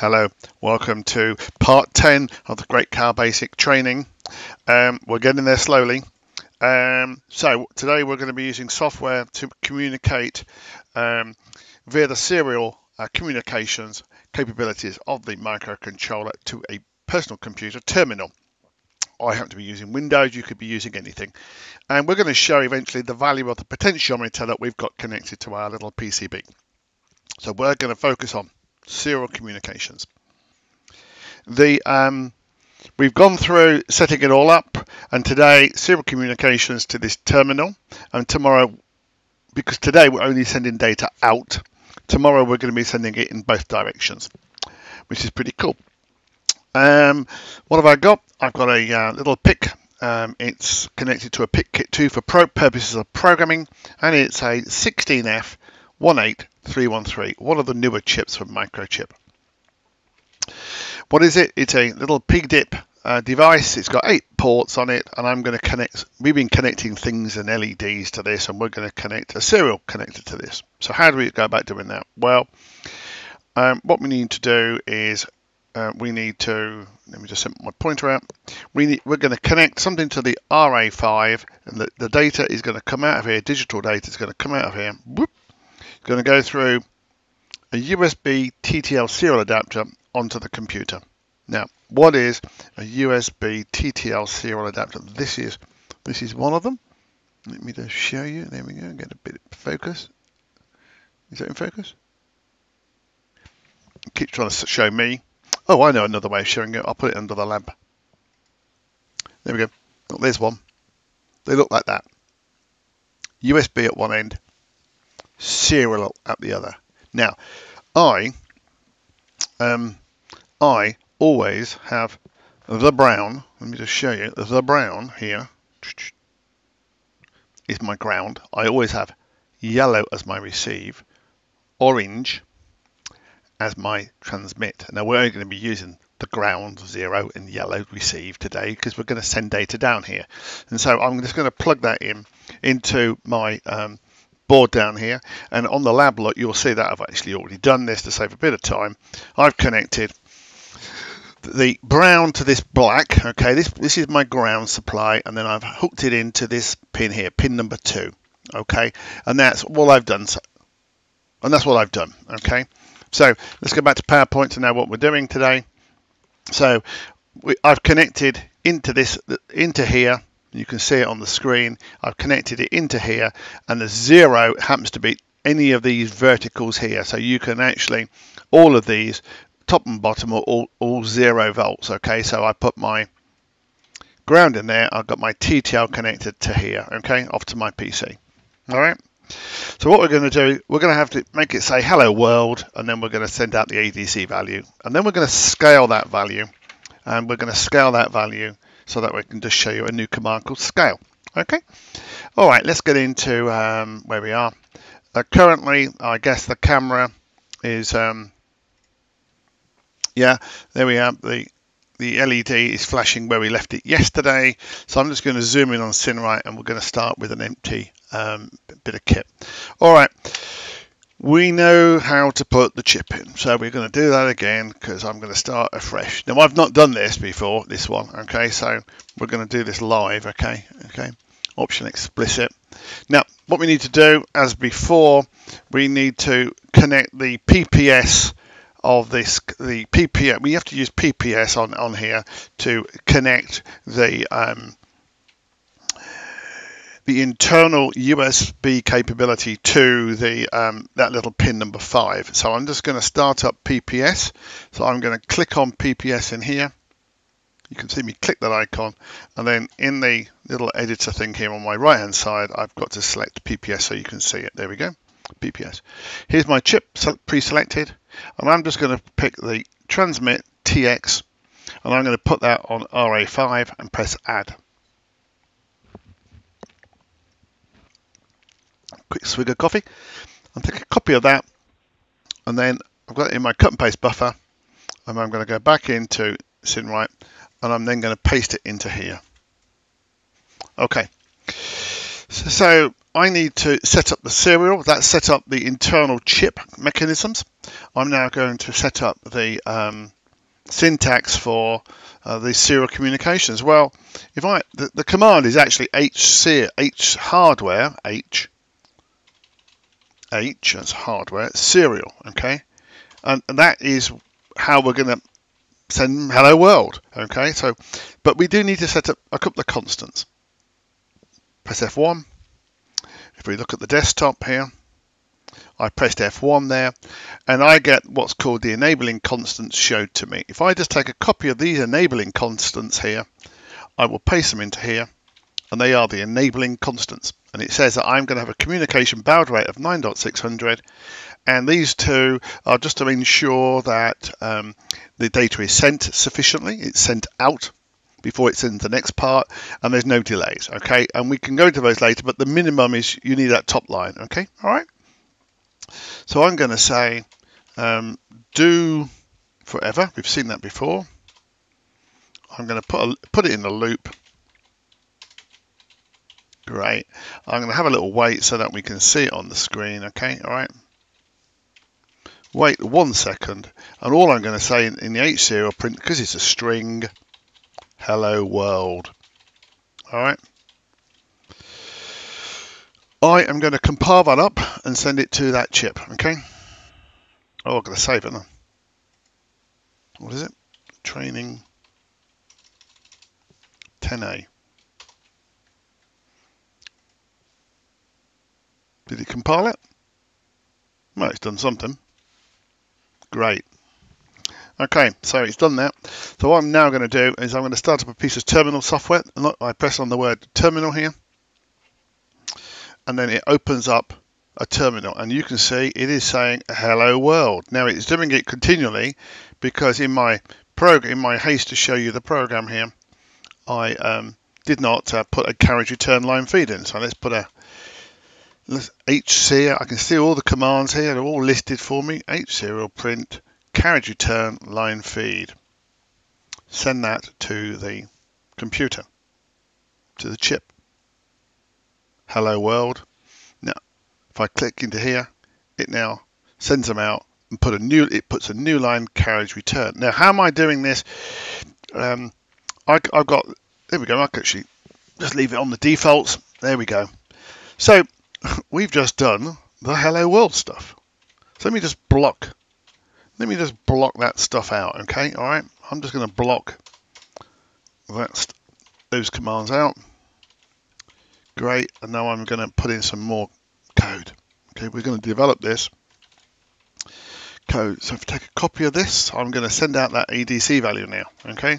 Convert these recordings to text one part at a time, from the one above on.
Hello, welcome to part 10 of the Great Cow Basic training. We're getting there slowly. So today we're going to be using software to communicate via the serial communications capabilities of the microcontroller to a personal computer terminal. I happen to be using Windows, you could be using anything. And we're going to show eventually the value of the potentiometer that we've got connected to our little PCB. So we're going to focus on serial communications. We've gone through setting it all up, and today serial communications to this terminal, and tomorrow, because today we're only sending data out, tomorrow we're going to be sending it in both directions, which is pretty cool. What have I got? I've got a little PIC. It's connected to a PICkit 2 for purposes of programming, and it's a 16F 18313, one of the newer chips from Microchip. What is it? It's a little PIGDIP device. It's got 8 ports on it, and I'm going to connect. We've been connecting things and LEDs to this, and we're going to connect a serial connector to this. So how do we go about doing that? Well, what we need to do is let me just send my pointer out. We're going to connect something to the RA5, and the data is going to come out of here. Digital data is going to come out of here. Whoop. It's going to go through a USB TTL serial adapter onto the computer. Now, what is a USB TTL serial adapter? This is one of them. Let me just show you. There we go. Get a bit of focus. Is that in focus? It keeps trying to show me. Oh, I know another way of showing it. I'll put it under the lamp. There we go. Oh, there's one. They look like that. USB at one end, serial at the other. Now, I always have the brown. Let me just show you. The brown here is my ground. I always have yellow as my receive, orange as my transmit. Now we're only going to be using the ground, 0, and yellow receive today, because we're going to send data down here. And so I'm just going to plug that in into my board down here, and on the lab lot you'll see that I've actually already done this to save a bit of time. I've connected the brown to this black. Okay, this is my ground supply, and then I've hooked it into this pin here, pin number 2. Okay, and that's all I've done. Okay. So let's go back to PowerPoint to know what we're doing today. So I've connected into here. You can see it on the screen. I've connected it into here, and the 0 happens to be any of these verticals here. So you can actually, all of these, top and bottom, are all 0 volts. Okay, so I put my ground in there. I've got my TTL connected to here, okay, off to my PC. All right. So what we're going to do, we're going to have to make it say hello world, and then we're going to send out the ADC value, and then we're going to scale that value, and we're going to scale that value so that we can just show you a new command called scale. Okay. All right, let's get into where we are. Currently, I guess the camera is, yeah, there we are. The LED is flashing where we left it yesterday. So I'm just going to zoom in on SynWrite, and we're going to start with an empty bit of kit. All right, we know how to put the chip in. So we're going to do that again, because I'm going to start afresh. Now, I've not done this before, this one. Okay, so we're going to do this live. Okay, option explicit. Now, what we need to do, as before, we need to connect the PPS of this, the PPS. We have to use PPS on here to connect the internal USB capability to the that little pin number 5. So I'm just going to start up PPS. So I'm going to click on PPS in here. You can see me click that icon, and then in the little editor thing here on my right hand side, I've got to select PPS so you can see it. There we go. PPS. Here's my chip pre-selected, and I'm just going to pick the transmit TX, and I'm going to put that on RA5 and press add. Quick swig of coffee. I'll take a copy of that, and then I've got it in my cut and paste buffer, and I'm going to go back into SynWrite, and I'm then going to paste it into here. Okay. So I need to set up the serial. That set up the internal chip mechanisms. I'm now going to set up the syntax for these serial communications. Well, if the command is actually HCR, H hardware, H as hardware, serial, okay, and that is how we're going to send hello world, okay. So, but we do need to set up a couple of constants. Press F1. If we look at the desktop here, I pressed F1 there, and I get what's called the enabling constants showed to me. If I just take a copy of these enabling constants here, I will paste them into here, and they are the enabling constants. And it says that I'm going to have a communication baud rate of 9.600, and these two are just to ensure that the data is sent sufficiently. It's sent out before it sends the next part, and there's no delays, okay? And we can go to those later, but the minimum is you need that top line, okay? All right. So I'm going to say do forever. We've seen that before. I'm going to put it in a loop. Great. I'm going to have a little wait so that we can see it on the screen. Okay. All right. Wait 1 second. And all I'm going to say in the H serial print, because it's a string, hello world. All right. I am going to compile that up and send it to that chip, okay? Oh, I'm going to save it now. What is it? Training 10A. Did it compile it? Well, it's done something. Great. Okay, so it's done that. So what I'm now going to do is I'm going to start up a piece of terminal software. And look, I press on the word terminal here. And then it opens up a terminal, and you can see it is saying hello world. Now it's doing it continually because in my program, in my haste to show you the program here, I did not put a carriage return line feed in. So let's put a HCR. I can see all the commands here; they're all listed for me. HCR print carriage return line feed. Send that to the computer, to the chip. Hello world. Now, if I click into here, it now sends them out and puts a new line carriage return. Now, how am I doing this? I've got, there we go. I can actually just leave it on the defaults. There we go. So we've just done the hello world stuff. So let me just block that stuff out. Okay. All right. I'm just going to block those commands out. Great, and now I'm going to put in some more code. Okay, we're going to develop this code. So if I take a copy of this, I'm going to send out that ADC value now. Okay,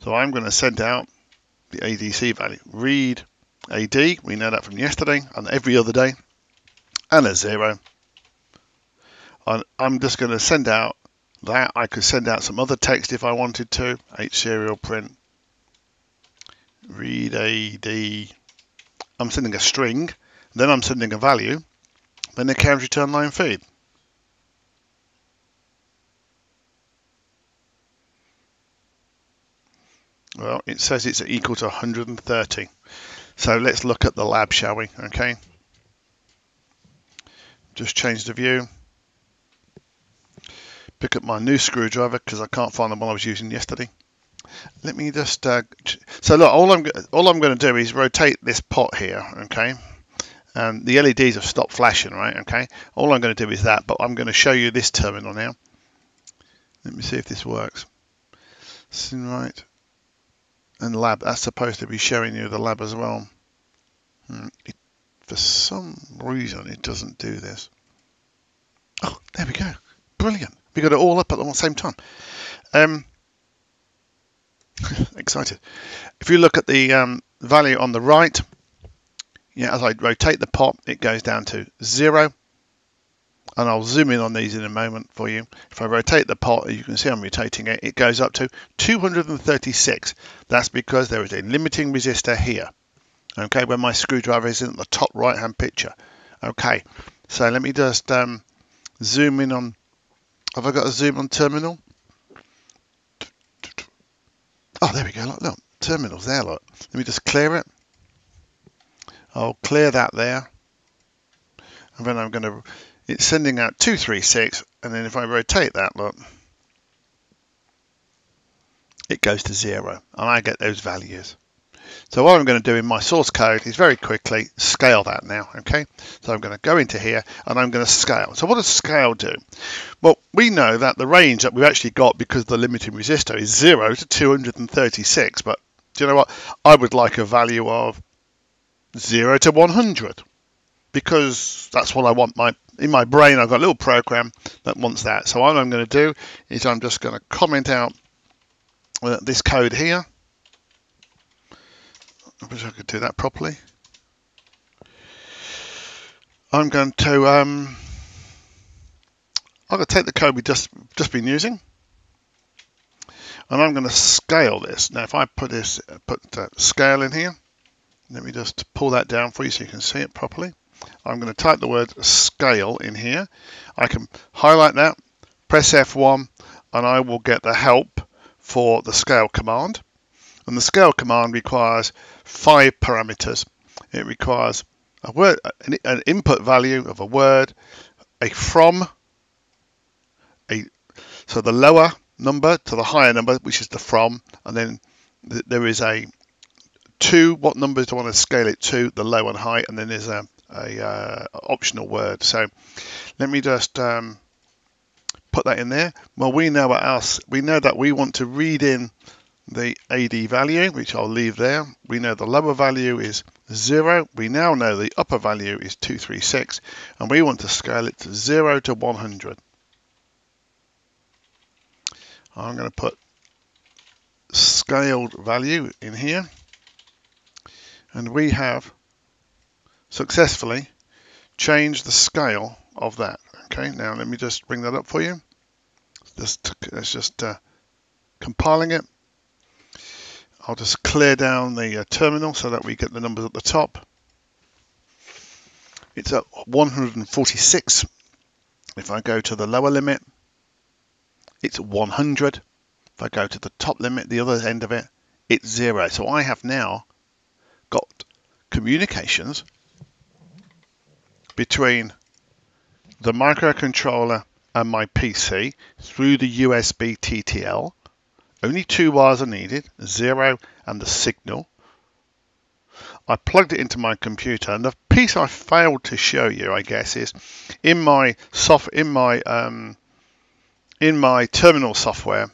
so I'm going to send out the ADC value. Read AD, we know that from yesterday and every other day, and a 0. And I'm just going to send out that. I could send out some other text if I wanted to. H serial print. Read AD. I'm sending a string, then I'm sending a value, then a carriage return line feed. Well, it says it's equal to 130. So let's look at the lab, shall we? Okay. Just change the view. Pick up my new screwdriver because I can't find the one I was using yesterday. Let me just so look, all I'm going to do is rotate this pot here, okay, and the LEDs have stopped flashing, right? Okay, all I'm going to do is that, but I'm going to show you this terminal now. Let me see if this works. SynWrite and lab, that's supposed to be showing you the lab as well. For some reason it doesn't do this. Oh, there we go, brilliant, we got it all up at the same time. Excited. If you look at the value on the right, yeah, as I rotate the pot, it goes down to 0, and I'll zoom in on these in a moment for you. If I rotate the pot, you can see I'm rotating it, it goes up to 236. That's because there is a limiting resistor here, okay, where my screwdriver is in the top right hand picture. Okay, so let me just zoom in on, have I got a zoom on terminal? Oh, there we go, look, terminal's there, look. Let me just clear it. I'll clear that there. And then I'm going to it's sending out 236, and then if I rotate that, look, it goes to 0, and I get those values. So what I'm going to do in my source code is very quickly scale that now, okay? So I'm going to go into here and I'm going to scale. So what does scale do? Well, we know that the range that we've actually got because of the limiting resistor is 0 to 236, but do you know what? I would like a value of 0 to 100 because that's what I want. In my brain, I've got a little program that wants that. So what I'm going to do is I'm just going to comment out this code here. I wish I could do that properly. I'm going to I'm going to take the code we've just been using, and I'm going to scale this. Now, if I put this scale in here, let me just pull that down for you so you can see it properly. I'm going to type the word scale in here. I can highlight that, press F1, and I will get the help for the scale command. And the scale command requires 5 parameters. It requires a word, an input value of a word, a from, so the lower number to the higher number, which is the from, and then there is a to, what numbers do I want to scale it to, the low and high, and then there's a optional word. So let me just put that in there. Well, we know that we want to read in the AD value, which I'll leave there. We know the lower value is 0. We now know the upper value is 236, and we want to scale it to 0 to 100. I'm going to put scaled value in here, and we have successfully changed the scale of that. Okay, now let me just bring that up for you. Let's just compiling it. I'll just clear down the terminal so that we get the numbers at the top. It's at 146. If I go to the lower limit, it's 100. If I go to the top limit, the other end of it, it's 0. So I have now got communications between the microcontroller and my PC through the USB TTL. Only 2 wires are needed, 0 and the signal. I plugged it into my computer, and the piece I failed to show you, I guess, is in my terminal software.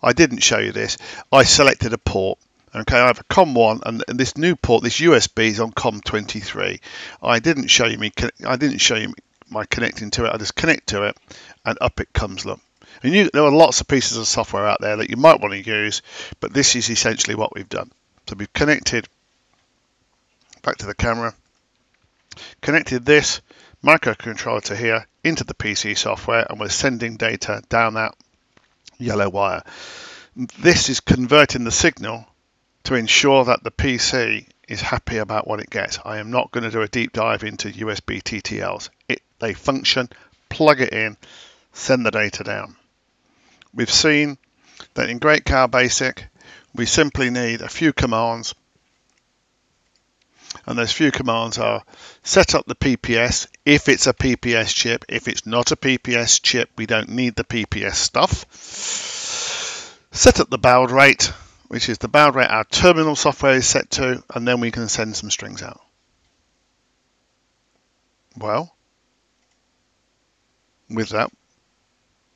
I didn't show you this. I selected a port. Okay, I have a COM1, and this new port, this USB, is on COM23. I didn't show you my connecting to it. I just connect to it, and up it comes. Look. And there are lots of pieces of software out there that you might want to use, but this is essentially what we've done. So we've connected, back to the camera, connected this microcontroller to here into the PC software, and we're sending data down that yellow wire. This is converting the signal to ensure that the PC is happy about what it gets. I am not going to do a deep dive into USB TTLs. They function, plug it in, send the data down. We've seen that in Great Cow BASIC, we simply need a few commands, and those few commands are set up the PPS if it's a PPS chip. If it's not a PPS chip, we don't need the PPS stuff. Set up the baud rate, which is the baud rate our terminal software is set to, and then we can send some strings out. Well, with that,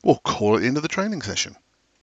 we'll call it the end of the training session.